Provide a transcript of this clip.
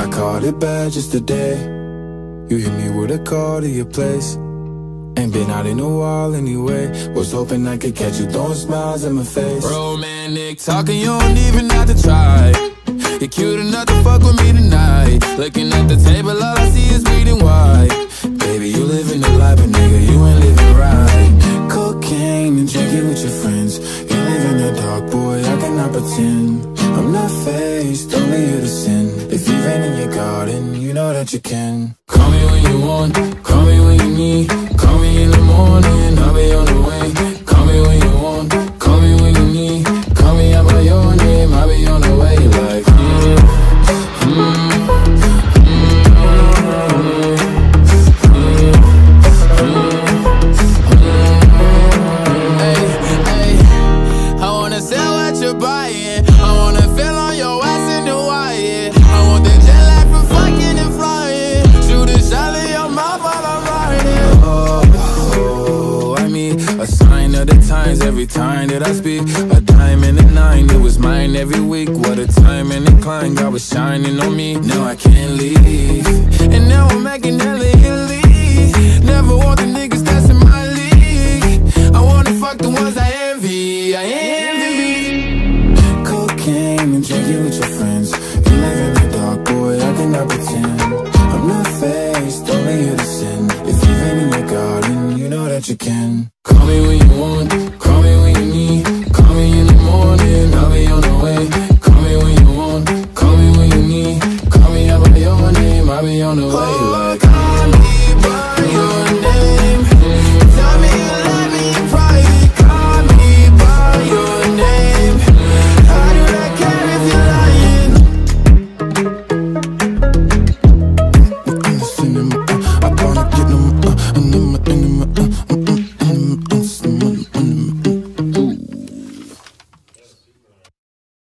I called it bad just today. You hit me with a call to your place. Ain't been out in a while anyway. Was hoping I could catch you throwing smiles in my face. Romantic talking, you don't even have to try. You're cute enough to fuck with me tonight. Looking at the table, all I see is bleeding white. Baby, you living the life, but nigga, you ain't living right. Cocaine and drinking with your friends. You live in the dark, boy, I cannot pretend. I'm not faced, only you to sin. If you've been in your garden, you know that you can. Call me when you want, call me when you need. Call me in the morning, I'll be on the way. Call me when you want, call me when you need. Call me out by your name, I'll be on the way. Like, hey, I wanna sell what you're buying. I wanna feel on your ass in Hawaii. I want the jet lag from fucking and flying. Shoot a shot in your mouth while I'm riding. Oh, I mean, a sign of the times every time that I speak. A diamond and a nine, it was mine every week. What a time and incline, God was shining on me. Now I can't leave, and now I'm making hella Italy. Never want the niggas that's in my league. I wanna fuck the ones I envy, I envy. Cocaine and drinking with your friends. You live in the dark, boy, I cannot pretend. I'm not faced, only you to sin. If you've been in your garden, you know that you can.